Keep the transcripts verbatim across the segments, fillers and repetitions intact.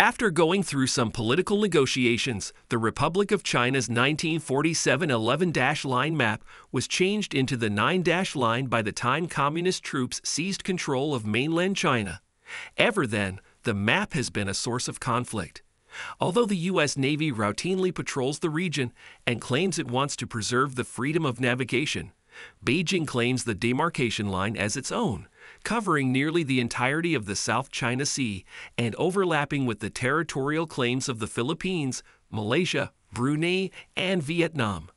After going through some political negotiations, the Republic of China's nineteen forty-seven eleven dash line map was changed into the nine dash line by the time communist troops seized control of mainland China. Ever then, the map has been a source of conflict. Although the U S Navy routinely patrols the region and claims it wants to preserve the freedom of navigation, Beijing claims the demarcation line as its own, covering nearly the entirety of the South China Sea and overlapping with the territorial claims of the Philippines, Malaysia, Brunei, and Vietnam.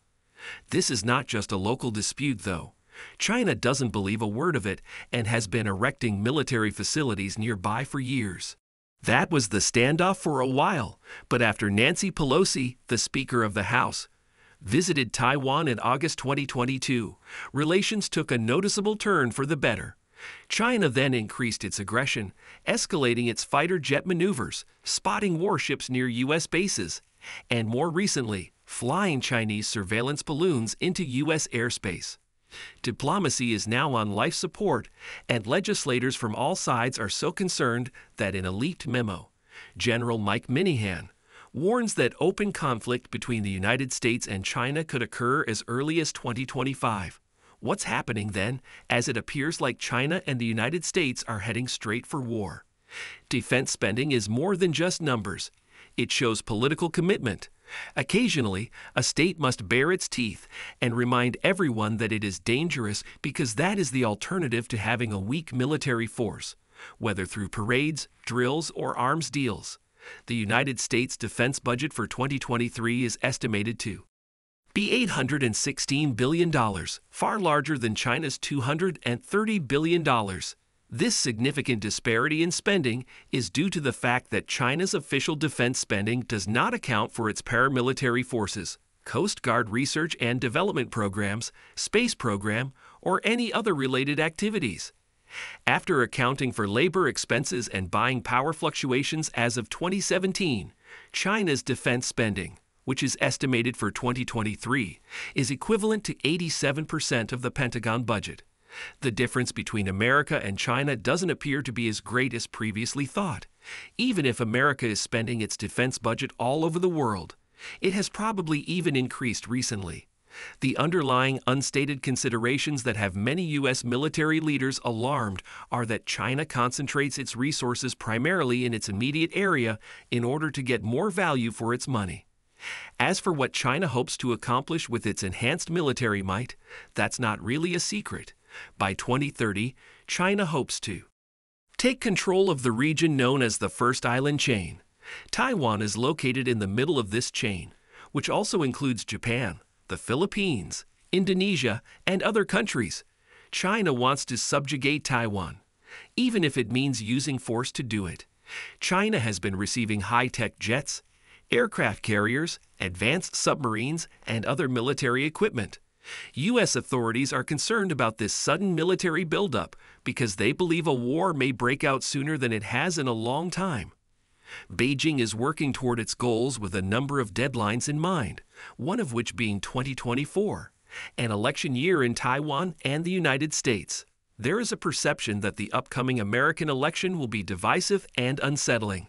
This is not just a local dispute, though. China doesn't believe a word of it and has been erecting military facilities nearby for years. That was the standoff for a while, but after Nancy Pelosi, the Speaker of the House, visited Taiwan in August twenty twenty-two, relations took a noticeable turn for the better. China then increased its aggression, escalating its fighter jet maneuvers, spotting warships near U S bases, and more recently, flying Chinese surveillance balloons into U S airspace. Diplomacy is now on life support, and legislators from all sides are so concerned that in a leaked memo, General Mike Minihan warns that open conflict between the United States and China could occur as early as twenty twenty-five. What's happening then, as it appears like China and the United States are heading straight for war? Defense spending is more than just numbers. It shows political commitment. Occasionally, a state must bare its teeth and remind everyone that it is dangerous because that is the alternative to having a weak military force, whether through parades, drills, or arms deals. The United States defense budget for twenty twenty-three is estimated to be eight hundred sixteen billion dollars, far larger than China's two hundred thirty billion dollars. This significant disparity in spending is due to the fact that China's official defense spending does not account for its paramilitary forces, Coast Guard research and development programs, space program, or any other related activities. After accounting for labor expenses and buying power fluctuations as of twenty seventeen, China's defense spending, which is estimated for twenty twenty-three, is equivalent to eighty-seven percent of the Pentagon budget. The difference between America and China doesn't appear to be as great as previously thought. Even if America is spending its defense budget all over the world, it has probably even increased recently. The underlying unstated considerations that have many U S military leaders alarmed are that China concentrates its resources primarily in its immediate area in order to get more value for its money. As for what China hopes to accomplish with its enhanced military might, that's not really a secret. By twenty thirty, China hopes to take control of the region known as the First Island Chain. Taiwan is located in the middle of this chain, which also includes Japan, the Philippines, Indonesia, and other countries. China wants to subjugate Taiwan, even if it means using force to do it. China has been receiving high-tech jets, aircraft carriers, advanced submarines, and other military equipment. U S authorities are concerned about this sudden military buildup because they believe a war may break out sooner than it has in a long time. Beijing is working toward its goals with a number of deadlines in mind, one of which being twenty twenty-four, an election year in Taiwan and the United States. There is a perception that the upcoming American election will be divisive and unsettling.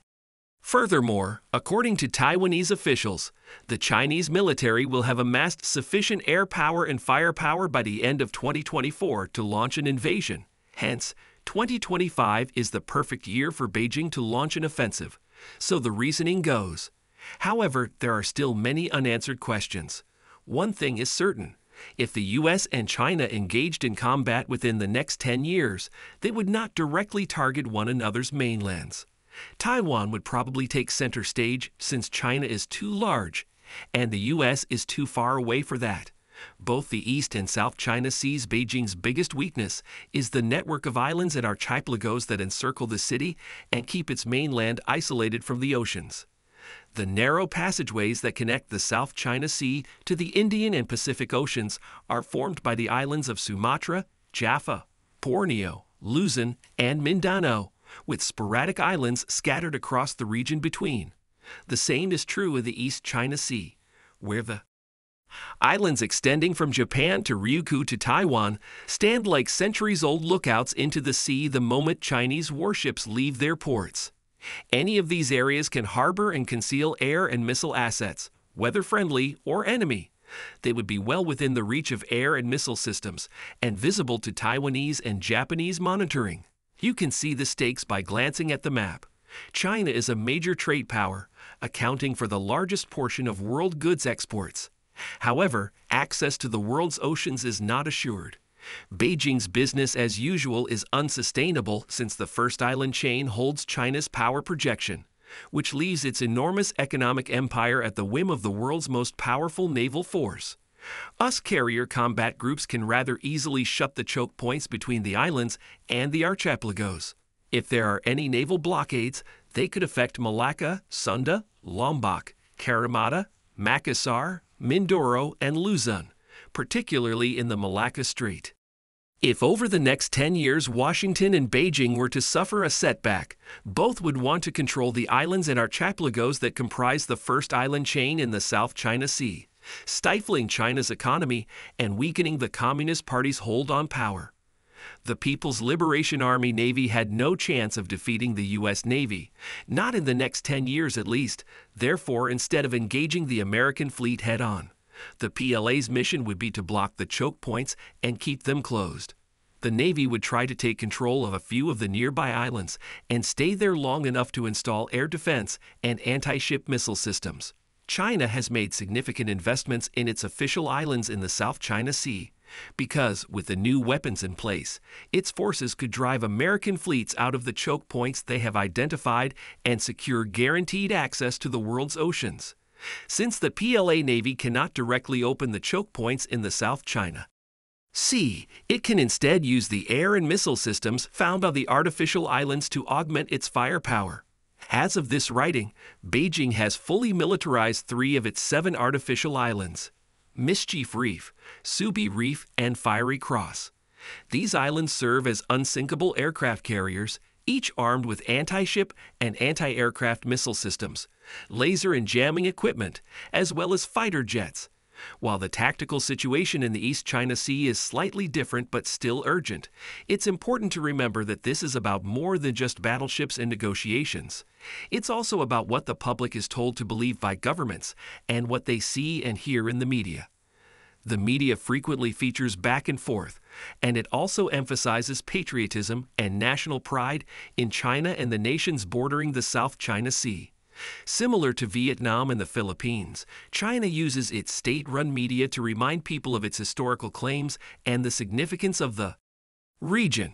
Furthermore, according to Taiwanese officials, the Chinese military will have amassed sufficient air power and firepower by the end of twenty twenty-four to launch an invasion. Hence, twenty twenty-five is the perfect year for Beijing to launch an offensive. So the reasoning goes. However, there are still many unanswered questions. One thing is certain. If the U S and China engaged in combat within the next ten years, they would not directly target one another's mainlands. Taiwan would probably take center stage since China is too large and the U S is too far away for that. Both the East and South China Seas. Beijing's biggest weakness is the network of islands and archipelagos that encircle the city and keep its mainland isolated from the oceans. The narrow passageways that connect the South China Sea to the Indian and Pacific Oceans are formed by the islands of Sumatra, Java, Borneo, Luzon, and Mindanao, with sporadic islands scattered across the region between. The same is true of the East China Sea, where the islands extending from Japan to Ryukyu to Taiwan stand like centuries-old lookouts into the sea the moment Chinese warships leave their ports. Any of these areas can harbor and conceal air and missile assets, whether friendly or enemy. They would be well within the reach of air and missile systems and visible to Taiwanese and Japanese monitoring. You can see the stakes by glancing at the map. China is a major trade power, accounting for the largest portion of world goods exports. However, access to the world's oceans is not assured. Beijing's business as usual is unsustainable since the First Island Chain holds China's power projection, which leaves its enormous economic empire at the whim of the world's most powerful naval force. U S carrier combat groups can rather easily shut the choke points between the islands and the archipelagos. If there are any naval blockades, they could affect Malacca, Sunda, Lombok, Karimata, Makassar, Mindoro, and Luzon, particularly in the Malacca Strait. If over the next ten years Washington and Beijing were to suffer a setback, both would want to control the islands and archipelagos that comprise the First Island Chain in the South China Sea, stifling China's economy and weakening the Communist Party's hold on power. The People's Liberation Army Navy had no chance of defeating the U S Navy, not in the next ten years at least. Therefore, instead of engaging the American fleet head-on, the P L A's mission would be to block the choke points and keep them closed. The Navy would try to take control of a few of the nearby islands and stay there long enough to install air defense and anti-ship missile systems. China has made significant investments in its official islands in the South China Sea because, with the new weapons in place, its forces could drive American fleets out of the choke points they have identified and secure guaranteed access to the world's oceans. Since the P L A Navy cannot directly open the choke points in the South China Sea, it can instead use the air and missile systems found on the artificial islands to augment its firepower. As of this writing, Beijing has fully militarized three of its seven artificial islands: Mischief Reef, Subi Reef, and Fiery Cross. These islands serve as unsinkable aircraft carriers, each armed with anti-ship and anti-aircraft missile systems, laser and jamming equipment, as well as fighter jets. While the tactical situation in the East China Sea is slightly different but still urgent, it's important to remember that this is about more than just battleships and negotiations. It's also about what the public is told to believe by governments and what they see and hear in the media. The media frequently features back and forth, and it also emphasizes patriotism and national pride in China and the nations bordering the South China Sea. Similar to Vietnam and the Philippines, China uses its state-run media to remind people of its historical claims and the significance of the region,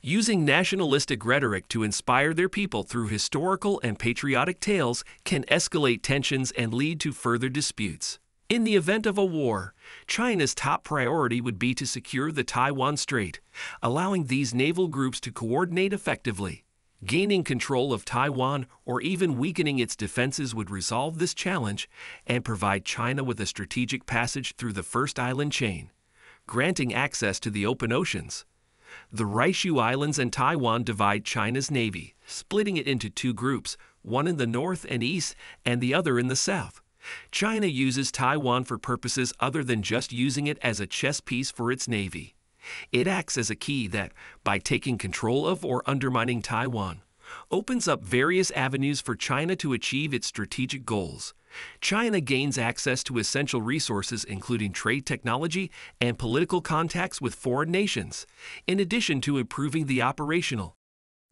using nationalistic rhetoric to inspire their people through historical and patriotic tales can escalate tensions and lead to further disputes. In the event of a war, China's top priority would be to secure the Taiwan Strait, allowing these naval groups to coordinate effectively. Gaining control of Taiwan or even weakening its defenses would resolve this challenge and provide China with a strategic passage through the First Island Chain, granting access to the open oceans. The Ryukyu Islands and Taiwan divide China's navy, splitting it into two groups, one in the north and east and the other in the south. China uses Taiwan for purposes other than just using it as a chess piece for its navy. It acts as a key that, by taking control of or undermining Taiwan, opens up various avenues for China to achieve its strategic goals. China gains access to essential resources including trade technology and political contacts with foreign nations, in addition to improving the operational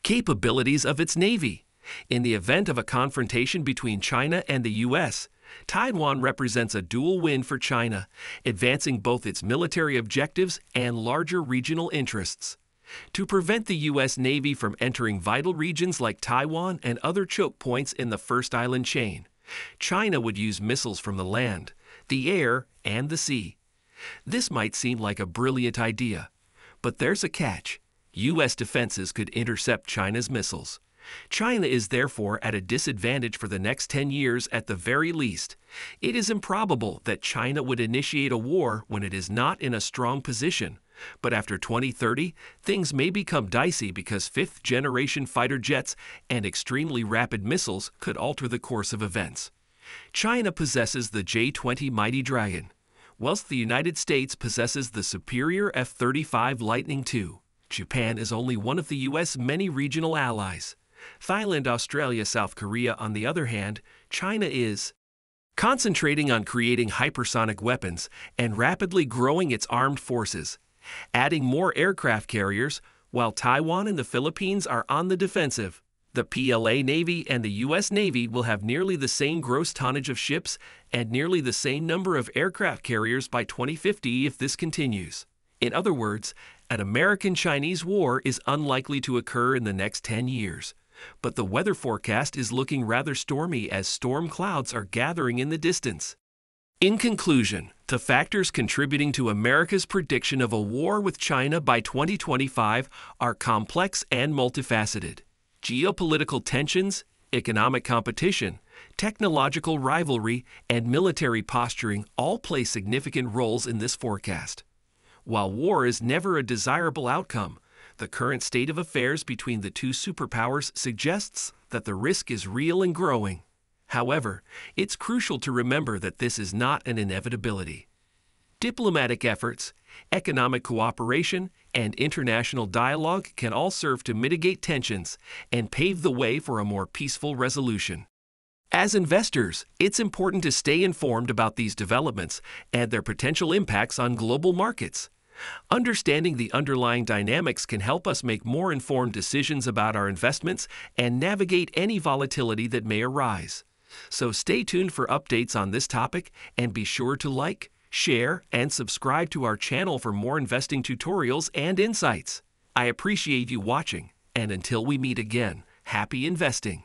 capabilities of its navy. In the event of a confrontation between China and the U S, Taiwan represents a dual win for China, advancing both its military objectives and larger regional interests. To prevent the U S Navy from entering vital regions like Taiwan and other choke points in the First Island Chain, China would use missiles from the land, the air, and the sea. This might seem like a brilliant idea, but there's a catch. U S defenses could intercept China's missiles. China is therefore at a disadvantage for the next ten years at the very least. It is improbable that China would initiate a war when it is not in a strong position, but after twenty thirty, things may become dicey because fifth-generation fighter jets and extremely rapid missiles could alter the course of events. China possesses the J twenty Mighty Dragon, whilst the United States possesses the superior F thirty-five Lightning two. Japan is only one of the U S many regional allies. Thailand, Australia, South Korea. On the other hand, China is concentrating on creating hypersonic weapons and rapidly growing its armed forces, adding more aircraft carriers, while Taiwan and the Philippines are on the defensive. The P L A Navy and the U S Navy will have nearly the same gross tonnage of ships and nearly the same number of aircraft carriers by twenty fifty if this continues. In other words, an American-Chinese war is unlikely to occur in the next ten years. But the weather forecast is looking rather stormy as storm clouds are gathering in the distance. In conclusion, the factors contributing to America's prediction of a war with China by twenty twenty-five are complex and multifaceted. Geopolitical tensions, economic competition, technological rivalry, and military posturing all play significant roles in this forecast. While war is never a desirable outcome, the current state of affairs between the two superpowers suggests that the risk is real and growing. However, it's crucial to remember that this is not an inevitability. Diplomatic efforts, economic cooperation, and international dialogue can all serve to mitigate tensions and pave the way for a more peaceful resolution. As investors, it's important to stay informed about these developments and their potential impacts on global markets. Understanding the underlying dynamics can help us make more informed decisions about our investments and navigate any volatility that may arise. So stay tuned for updates on this topic and be sure to like, share, and subscribe to our channel for more investing tutorials and insights. I appreciate you watching, and until we meet again, happy investing!